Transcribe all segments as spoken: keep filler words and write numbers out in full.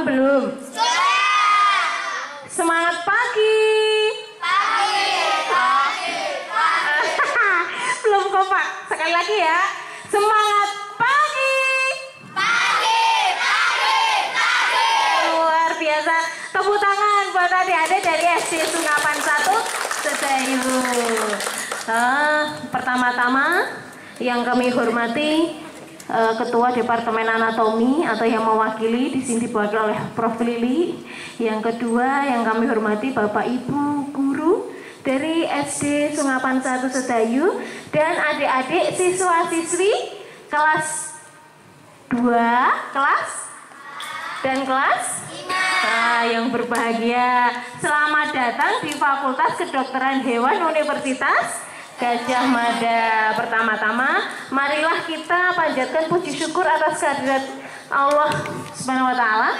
Paham belum? Sudah. Semangat pagi. Pagi, pagi, pagi. Belum kok Pak. Sekali lagi ya. Semangat pagi. Pagi, pagi, pagi. Luar biasa. Tepuk tangan buat adik-adik dari S D Sungapan satu Sedayu. Uh, pertama-tama yang kami hormati Ketua Departemen Anatomi atau yang mewakili di sini diwakili oleh Profesor Lili. Yang kedua yang kami hormati Bapak Ibu Guru dari S D Sungapan satu Sedayu dan adik-adik siswa-siswi kelas dua, kelas dan kelas nah, yang berbahagia. Selamat datang di Fakultas Kedokteran Hewan Universitas Gajah Mada. Pertama-tama, marilah kita panjatkan puji syukur atas kehadirat Allah Subhanahu wa Ta'ala,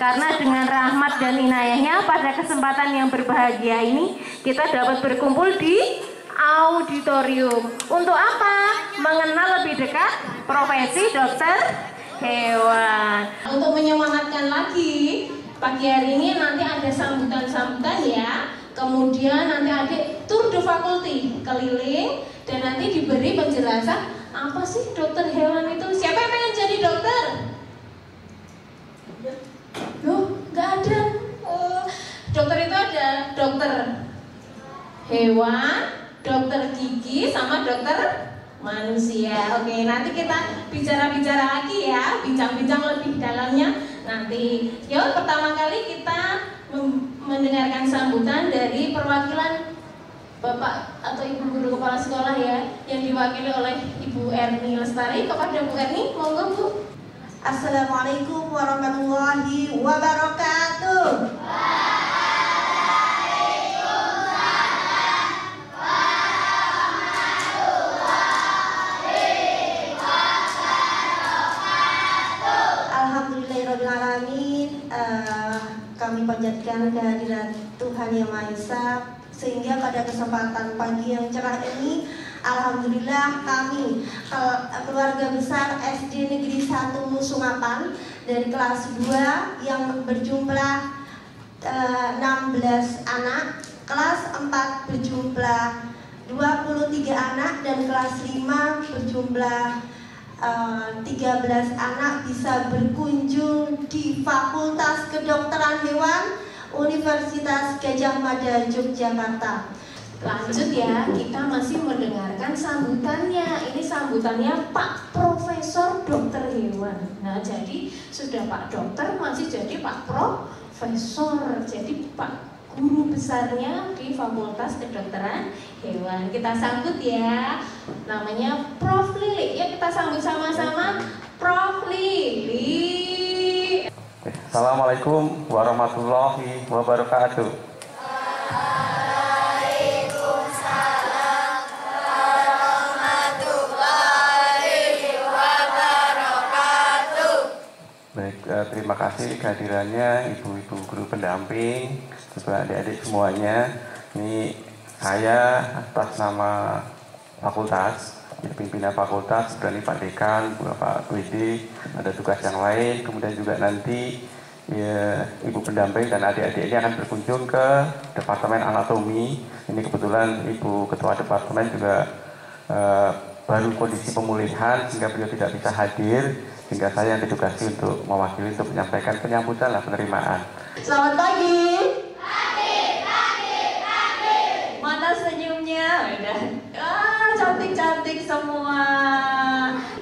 karena dengan rahmat dan inayahnya pada kesempatan yang berbahagia ini kita dapat berkumpul di auditorium. Untuk apa? Mengenal lebih dekat profesi dokter hewan. Untuk menyemangatkan lagi pagi hari ini nanti ada sambutan-sambutan ya. Kemudian nanti adik tur de faculty keliling dan nanti diberi penjelasan apa sih dokter hewan itu. Siapa yang pengen jadi dokter? Loh, nggak ada. Uh, dokter itu ada dokter hewan, dokter gigi, sama dokter manusia. Oke, nanti kita bicara-bicara lagi ya, bincang-bincang lebih dalamnya nanti. Yuk, pertama kali kita mendengarkan sambutan dari perwakilan Bapak atau Ibu Guru Kepala Sekolah ya, yang diwakili oleh Ibu Erni Lestari. Kepada Bu Erni, monggo Bu. Assalamualaikum warahmatullahi wabarakatuh. Waalaikumsalam warahmatullahi wabarakatuh. Alhamdulillahirabbil alamin. Uh, Kami panjatkan kehadiran Tuhan Yang Maha Esa sehingga pada kesempatan pagi yang cerah ini, alhamdulillah kami keluarga besar S D Negeri satu Sungapan dari kelas dua yang berjumlah e, enam belas anak, kelas empat berjumlah dua puluh tiga anak dan kelas lima berjumlah tiga belas anak bisa berkunjung di Fakultas Kedokteran Hewan Universitas Gajah Mada Yogyakarta. Lanjut ya, kita masih mendengarkan sambutannya. Ini sambutannya Pak Profesor Dokter Hewan. Nah, jadi sudah Pak Dokter masih jadi Pak Profesor. Jadi Pak Guru besarnya di Fakultas Kedokteran Hewan. Kita sambut ya. Namanya Profesor Lili. Ya, kita sambut sama-sama Profesor Lili. Assalamualaikum warahmatullahi wabarakatuh. Waalaikumsalam warahmatullahi wabarakatuh. Baik, terima kasih kehadirannya ibu-ibu guru pendamping, juga adik-adik semuanya. Ini saya atas nama fakultas, pimpinan fakultas, berani Pak Dekan, Bapak Widi, ada tugas yang lain. Kemudian juga nanti ya, ibu pendamping dan adik-adik ini akan berkunjung ke Departemen Anatomi. Ini kebetulan ibu ketua departemen juga eh, baru kondisi pemulihan sehingga beliau tidak bisa hadir, sehingga saya yang ditugasi untuk mewakili untuk menyampaikan penyambutan lah penerimaan. Selamat pagi. Senyumnya udah ah, cantik-cantik semua.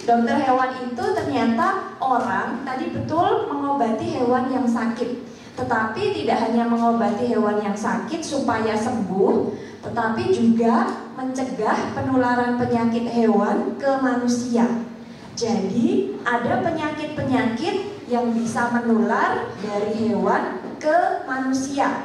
Dokter hewan itu ternyata orang tadi betul mengobati hewan yang sakit, tetapi tidak hanya mengobati hewan yang sakit supaya sembuh, tetapi juga mencegah penularan penyakit hewan ke manusia. Jadi ada penyakit-penyakit yang bisa menular dari hewan ke manusia.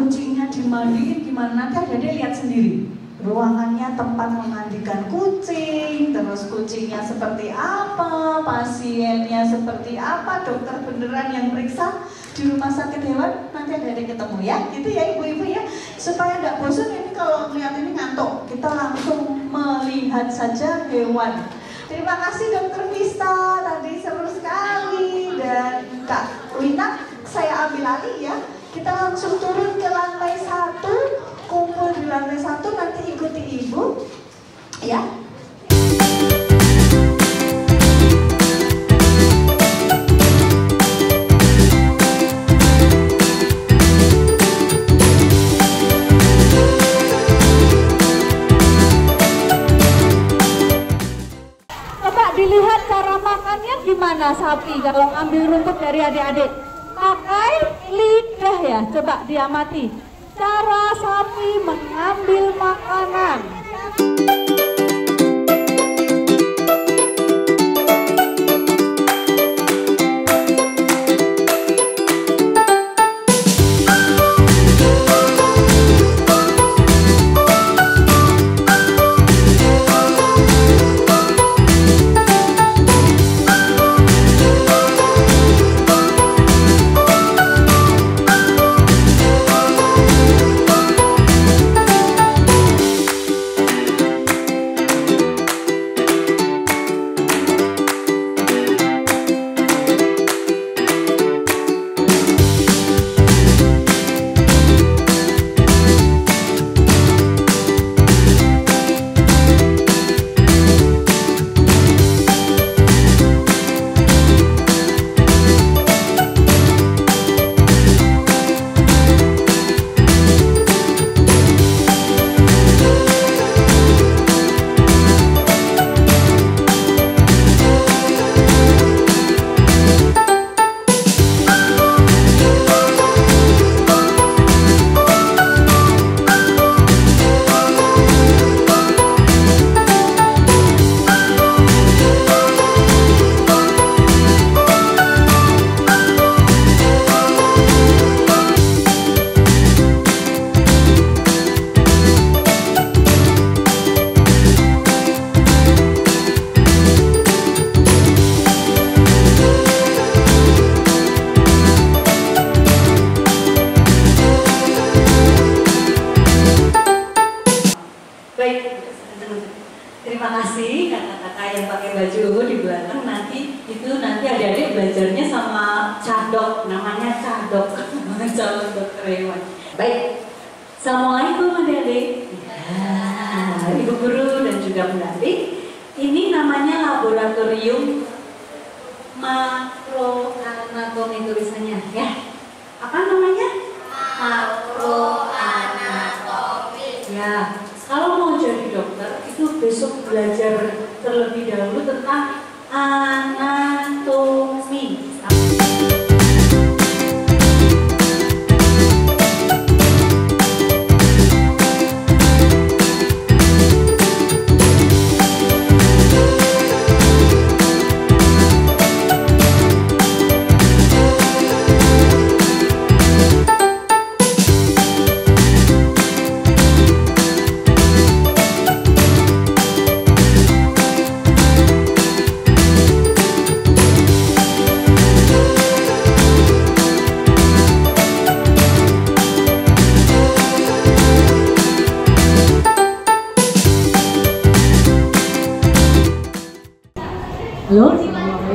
Kucingnya dimandiin gimana, nanti adik-adik lihat sendiri. ruangannya tempat memandikan kucing, terus kucingnya seperti apa, pasiennya seperti apa, dokter beneran yang periksa di rumah sakit hewan, nanti ada yang ketemu ya, gitu ya ibu-ibu ya, supaya tidak bosan. Ini kalau melihat ini ngantuk, kita langsung melihat saja hewan. Terima kasih dokter Vista, tadi seru sekali, dan Kak Wina saya ambil alih ya, kita langsung turun ke lantai satu. Kumpul di lantai satu, nanti ikuti ibu ya. Bapak, dilihat cara makannya gimana sapi kalau ambil rumput dari adik-adik? Pakai lidah ya, coba diamati cara sapi mengambil makanan.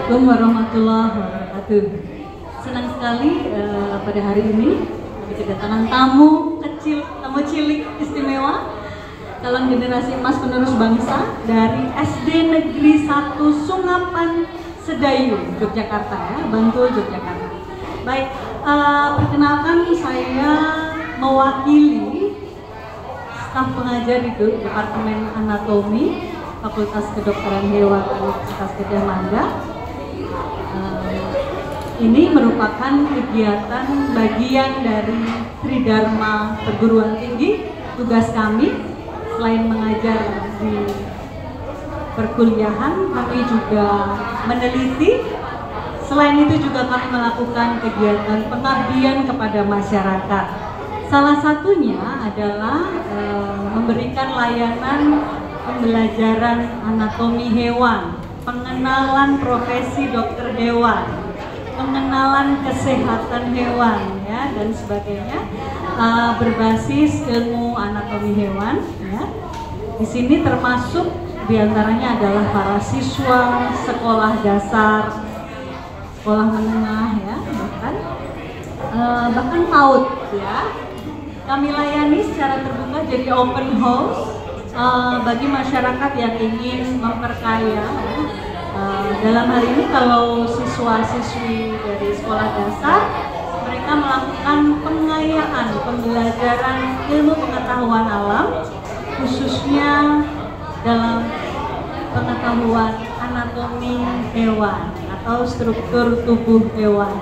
Assalamualaikum warahmatullahi wabarakatuh. Senang sekali uh, pada hari ini kami kedatangan tamu kecil, tamu cilik istimewa, calon generasi emas penerus bangsa dari S D Negeri satu Sungapan Sedayu, Yogyakarta ya, Bantul, Yogyakarta. Baik, uh, perkenalkan saya mewakili staf pengajar itu Departemen Anatomi Fakultas Kedokteran Hewan Universitas Gajah Mada. Uh, ini merupakan kegiatan bagian dari Tridharma Perguruan Tinggi. Tugas kami selain mengajar di perkuliahan, kami juga meneliti. Selain itu juga kami melakukan kegiatan pengabdian kepada masyarakat. Salah satunya adalah e, memberikan layanan pembelajaran anatomi hewan, pengenalan profesi dokter hewan, pengenalan kesehatan hewan, ya, dan sebagainya, e, berbasis ilmu anatomi hewan, ya. Di sini termasuk diantaranya adalah para siswa sekolah dasar, sekolah menengah, ya, bahkan e, bahkan PAUD, ya. Kami layani secara terbuka, jadi open house uh, bagi masyarakat yang ingin memperkaya. Uh, dalam hal ini kalau siswa-siswi dari sekolah dasar, mereka melakukan pengayaan, pembelajaran ilmu pengetahuan alam, khususnya dalam pengetahuan anatomi hewan atau struktur tubuh hewan.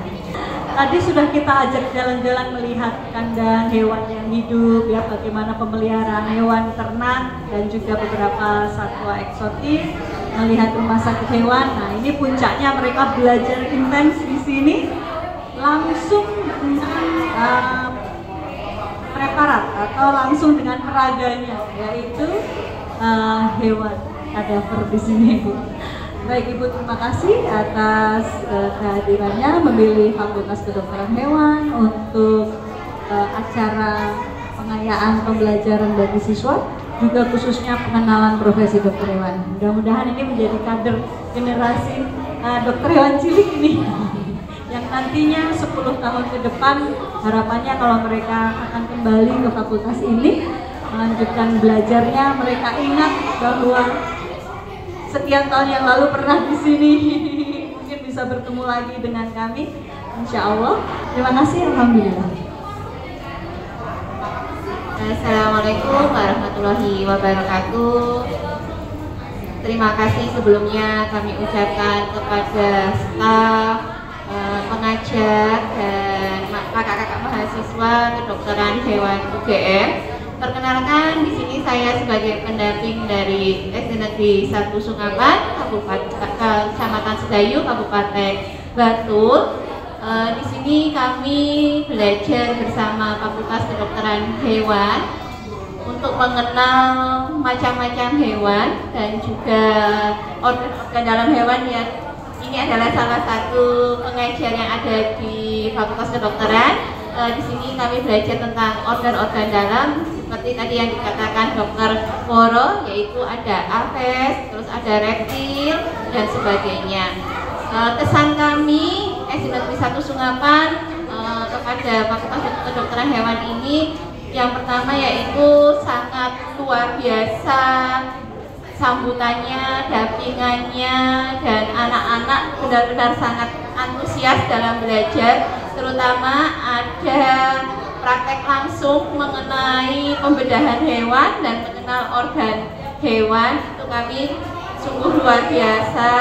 Tadi sudah kita ajak jalan-jalan melihat kandang hewan yang hidup, ya, bagaimana pemeliharaan hewan ternak dan juga beberapa satwa eksotis, melihat rumah sakit hewan. Nah, ini puncaknya mereka belajar intens di sini langsung dengan uh, preparat atau langsung dengan peraganya, yaitu uh, hewan kadaver di sini, Bu. Baik Ibu, terima kasih atas uh, kehadirannya, memilih Fakultas Kedokteran Hewan untuk uh, acara pengayaan pembelajaran bagi siswa, juga khususnya pengenalan profesi dokter hewan. Mudah-mudahan ini menjadi kader generasi uh, dokter hewan cilik ini, yang nantinya sepuluh tahun ke depan harapannya kalau mereka akan kembali ke fakultas ini, melanjutkan belajarnya, mereka ingat bahwa sekian tahun yang lalu pernah di sini, mungkin bisa bertemu lagi dengan kami, insya Allah. Terima kasih, alhamdulillah. Assalamualaikum warahmatullahi wabarakatuh. Terima kasih sebelumnya kami ucapkan kepada staf, pengajar, dan kakak-kakak mahasiswa kedokteran hewan U G M. Perkenalkan, di sini saya sebagai pendamping dari S D Negeri satu Sungapan, Kabupaten Kecamatan Sedayu, Kabupaten Bantul. E, di sini kami belajar bersama Fakultas Kedokteran Hewan untuk mengenal macam-macam hewan dan juga organ-organ dalam hewan, yang ini adalah salah satu pengajar yang ada di Fakultas Kedokteran. Uh, di sini kami belajar tentang organ-organ dalam seperti tadi yang dikatakan dokter Woro, yaitu ada aves, terus ada reptil dan sebagainya. Uh, kesan kami S D Negeri satu Sungapan uh, kepada Fakultas Kedokteran Hewan ini yang pertama yaitu sangat luar biasa sambutannya, dampingannya, dan anak-anak benar-benar sangat antusias dalam belajar. Terutama ada praktek langsung mengenai pembedahan hewan dan mengenal organ hewan. Itu kami sungguh luar biasa,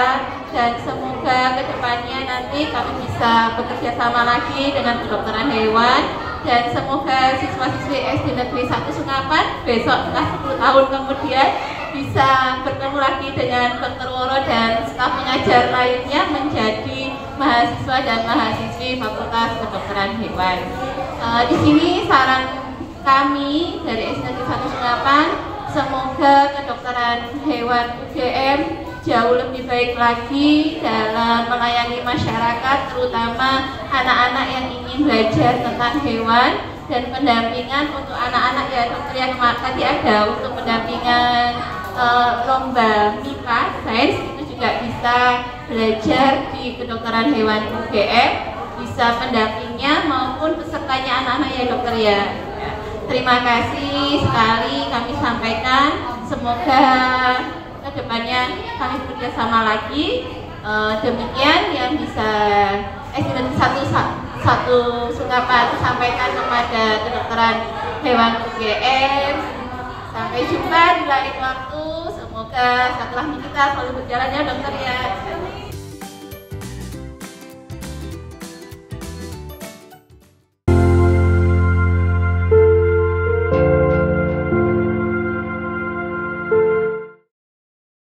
dan semoga kedepannya nanti kami bisa bekerja sama lagi dengan kedokteran hewan, dan semoga siswa-siswi S D Negeri satu Sungapan besok setelah sepuluh tahun kemudian bisa bertemu lagi dengan dokter Woro dan staf pengajar lainnya menjadi mahasiswa dan mahasiswi Fakultas Kedokteran Hewan. Uh, di sini saran kami dari S D Negeri satu Sungapan, semoga kedokteran hewan U G M jauh lebih baik lagi dalam melayani masyarakat, terutama anak-anak yang ingin belajar tentang hewan, dan pendampingan untuk anak-anak, ya dokter yang tadi ada untuk pendampingan uh, lomba MIPA sains, itu juga bisa belajar di kedokteran hewan U G M, bisa pendampingnya maupun pesertanya anak-anak, ya dokter ya. Terima kasih sekali kami sampaikan, semoga kedepannya kami bekerjasama lagi. E, demikian yang bisa S D Negeri satu Sungapan sampaikan kepada kedokteran hewan U G M. Sampai jumpa di lain waktu, semoga setelah ini kita selalu berjalan, ya dokter ya.